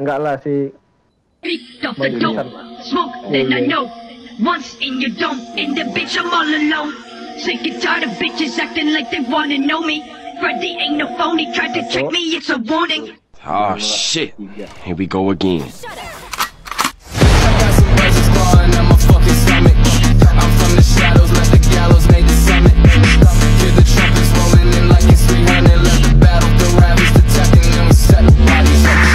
Enggak lah si smoke then I know. Once in your dome, and the bitch I'm all alone. Sick and tired of bitches acting like they wanna know me. Freddy ain't no phony, tried to trick me, it's a warning. Oh shit, here we go again.